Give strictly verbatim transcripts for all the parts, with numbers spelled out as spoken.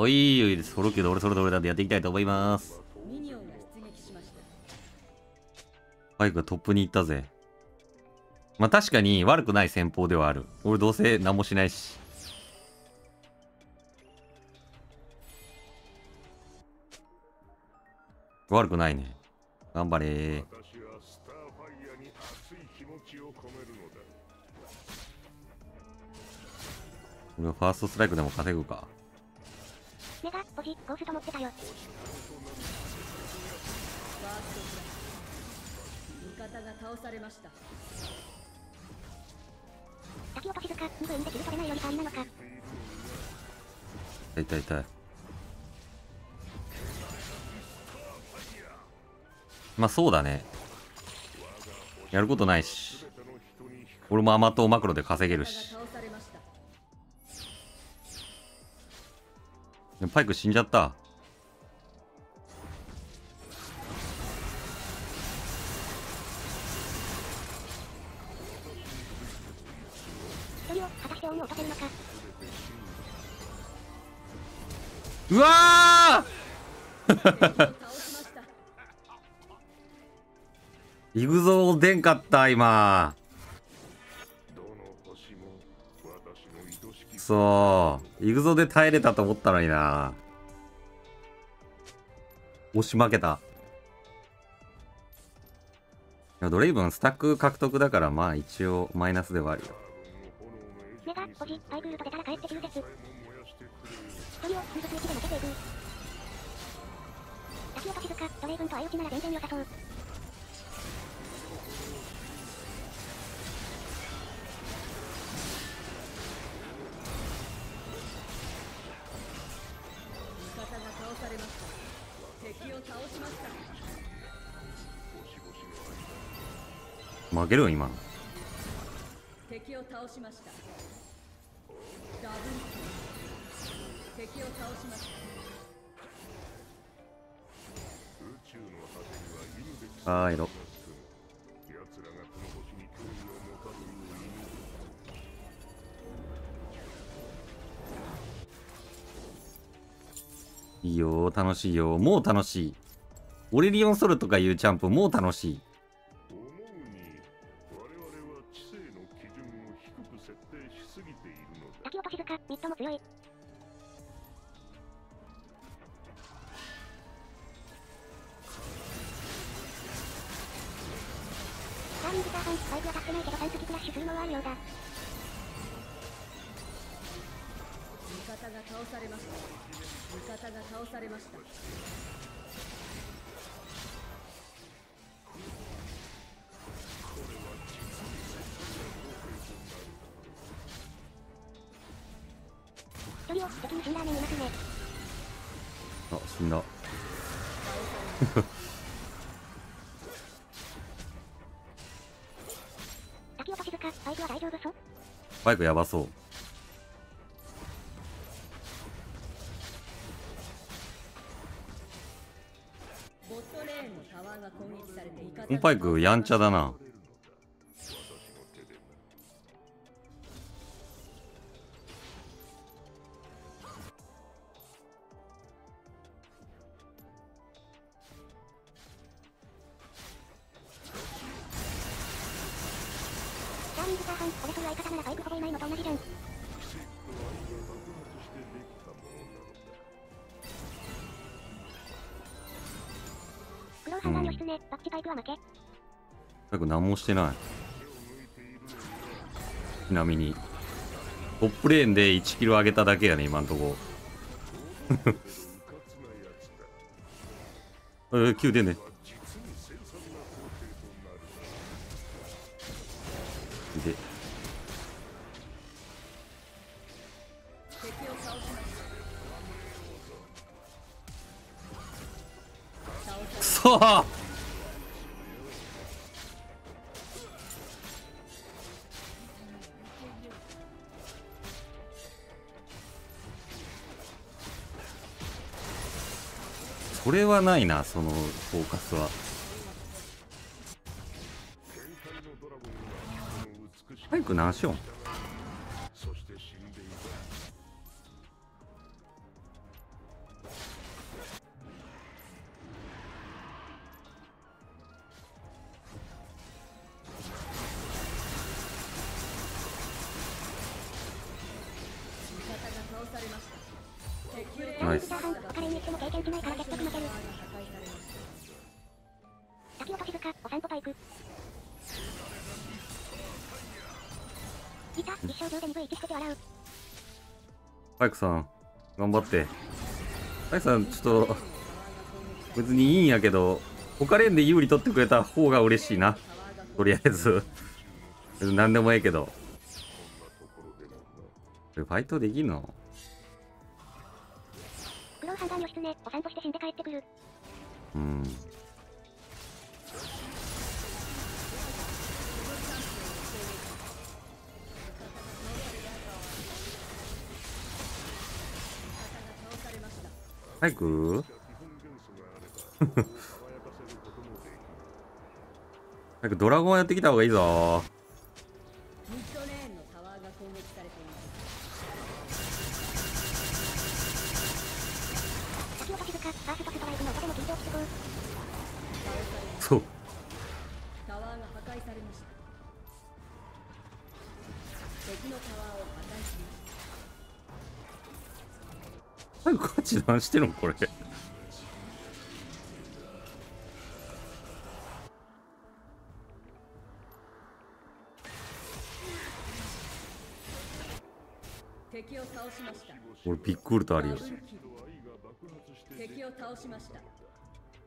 おいおいです。ソロキュード俺それどれなんでやっていきたいと思います。バイクがトップに行ったぜ。まあ確かに悪くない戦法ではある。俺どうせ何もしないし。悪くないね。頑張れー。俺はファーストストライクでも稼ぐか。メガポジゴースト持ってたよ。味方が倒されました。先をと静かに分で切り取れないよりかいなのか。痛い痛い。まあそうだね。やることないし。俺も甘党マクロで稼げるし。パイク死んじゃった。うわーイグゾー出んかった今。そうイグゾーで耐えれたと思ったのにな。押し負けた。ドレイブンスタック獲得だからまあ一応マイナスではあるよ。負けるよ今の。敵を倒しました。ダブル敵を倒しました。はーいろ。いいよ楽しいよ。もう楽しい。オレリオンソルとかいうチャンプもう楽しい。あ、死んだ。バイクやばそう。このバイクやんちゃだな。何もしてない。ちなみにトップレーンでいちキロ上げただけやね今んとこ。えー、きゅう出んね。でくそーこれはないな、そのフォーカスは。早く何しよう。ナイス。パイクさん頑張って。パイクさんちょっと別にいいんやけど、他連で有利取ってくれた方が嬉しいな。とりあえず何でもええけど。ファイトできんの？うん。早く？早くドラゴンやってきた方がいいぞ。そう。早くガチ何してるのこれ。俺ビッグウルトあるよ。敵を倒しました。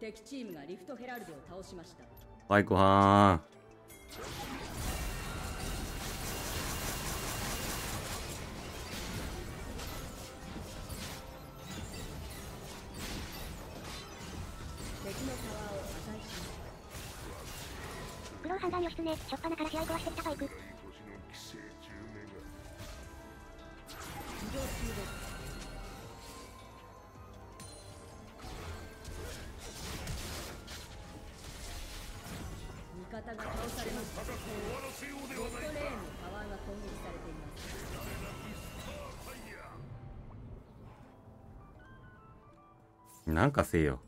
敵チームがリフトヘラルドを倒しました。パイコはーん。敵のタワーを破壊しました。グロー判断よしつね、初っ端から試合壊してきたパイク。なんかせえよ。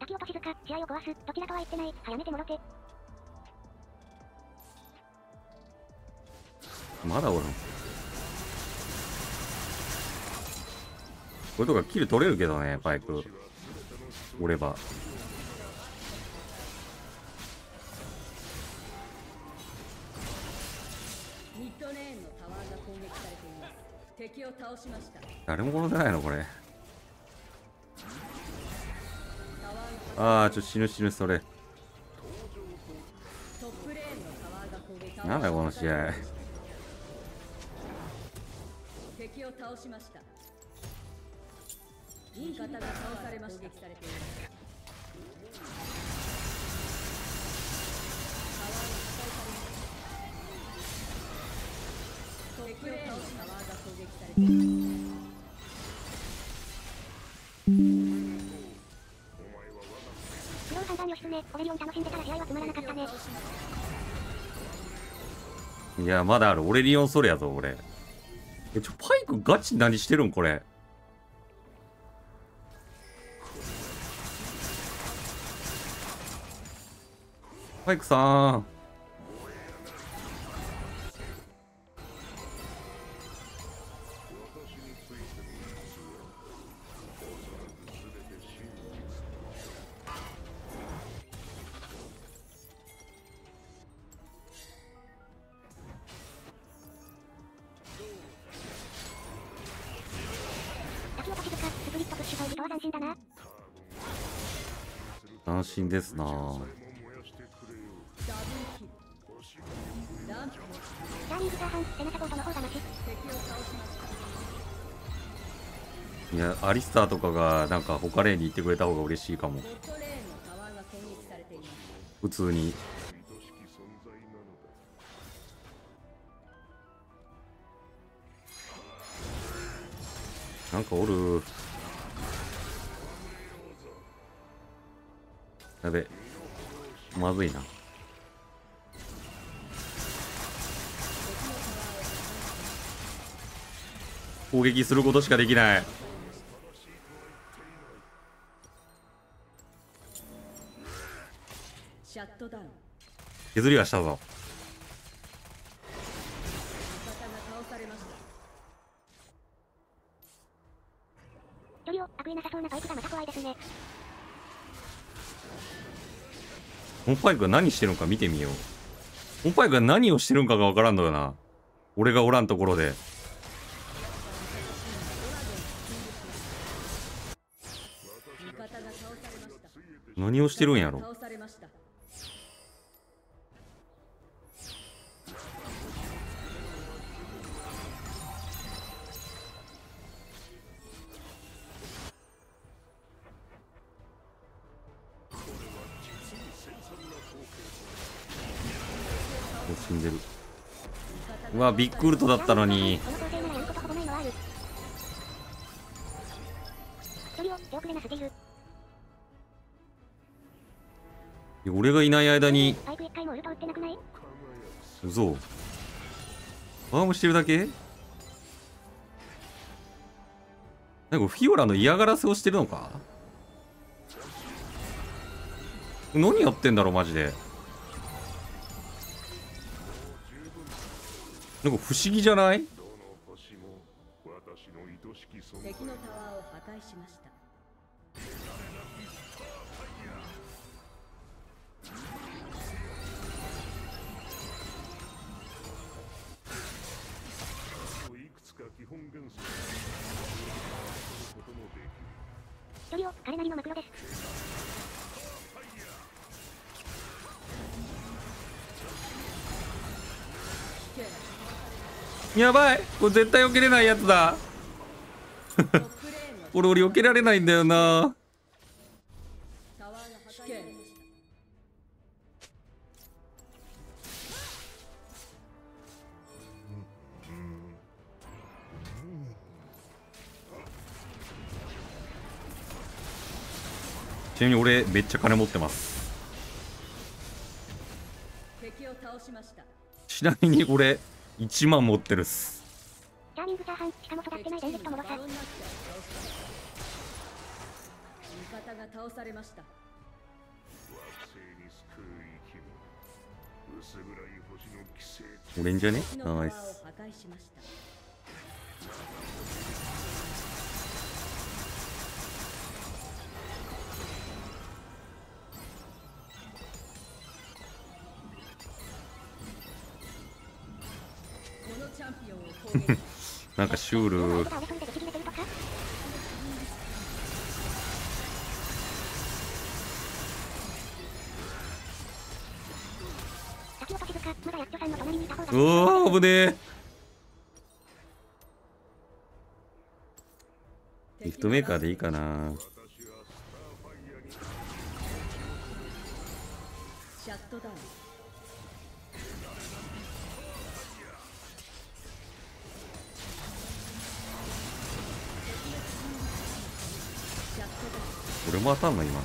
滝音静か、試合を壊す。どちらとは言ってない。早めてもろて。まだおらん。これとかキル取れるけどね、パイク。おれば。誰も殺せないのこれ。ああちょっと死ぬ死ぬ。それなんだよこの試合。敵を倒しました。味方が倒されました。いやまだある。俺リオンソレやぞ俺。えちょパイクガチ何してるんこれ。パイクさん安心ですな。いやアリスターとかがなんか他レーンに行ってくれた方が嬉しいかも。普通になんかおる。やべ、まずいな。攻撃することしかできない。削りはしたぞ。味方が倒されました。塗料、悪意なさそうなバイクがまた怖いですね。このバイクが何してるのか見てみよう。このバイクが何をしてるのかがわからんのよな。俺がおらんところで。何をしてるんやろ。死んでる。うわ、ビッグウルトだったのに。俺がいない間に。うそ。バームしてるだけ。なんかフィオラの嫌がらせをしてるのか。何やってんだろうマジで。なんか不思議じゃない？彼なりのマクロです。やばい、これ絶対避けれないやつだ。俺俺避けられないんだよな。ちなみに俺めっちゃ金持ってます。ちなみに俺いちまん持ってるっす。チャーミングチャーハン、しかも育ってない伝説ともろさ。味方が倒されました。俺んじゃね？ナイス。なんかシュール。うわー、危ねえ。リフトメーカーでいいかな。シャットダウン。俺も当たんの今。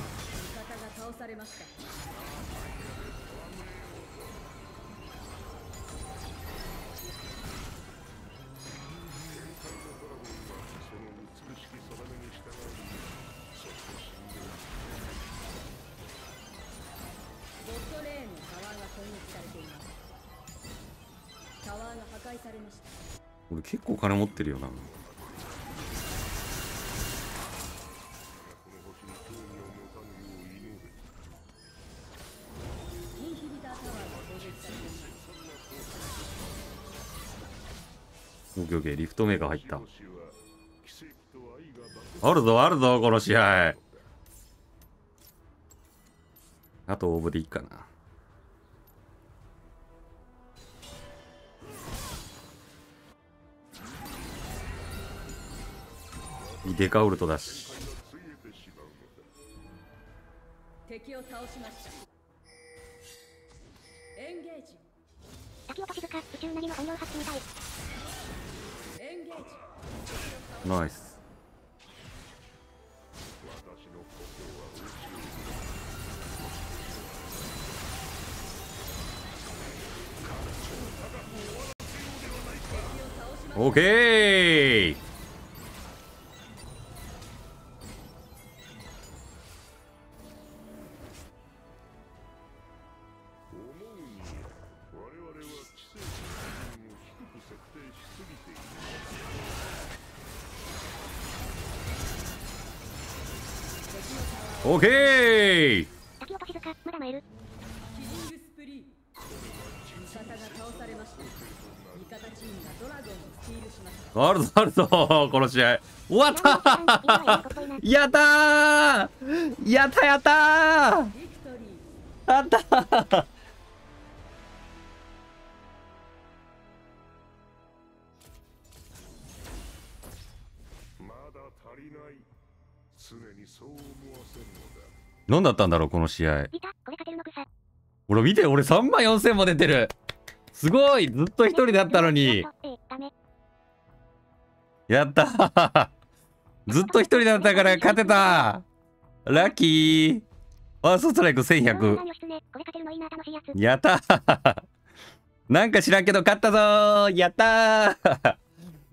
俺結構金持ってるよな。リフトメーカー入った。あるぞあるぞこの試合。あと応募でいいかな。デカウルトだし。敵を倒しました。エンゲージ。先をパシブか宇宙なりの本領発揮みたい。ナイス。オーケー。オーケー。滝音静か、まだ参る。キリングスプリー。味方が倒されました。味方チームがドラゴンをスチールしました。ワールドワールド、この試合。終わったー。やったー。やったやったー。あったー。何だったんだろうこの試合。俺見て、俺さんまんよんせんも出てる。すごい、ずっと一人だったのに。やったー。ずっと一人だったから勝てた。ラッキー。ファーストストライクせんひゃく。やったー。なんか知らんけど勝ったぞー。やったー。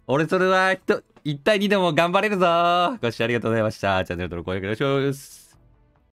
俺それはひといち対にでも頑張れるぞー。ご視聴ありがとうございました。チャンネル登録お願いします。